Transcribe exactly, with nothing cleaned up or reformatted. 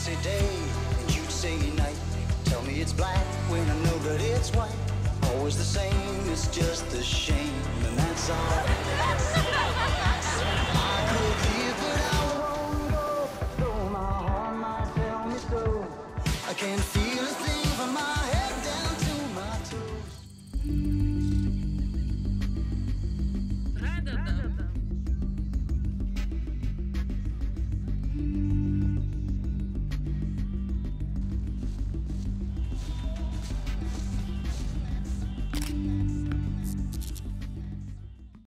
say day and you'd say night. Tell me it's black when I know that it's white. Always the same, it's just a shame, and that's all.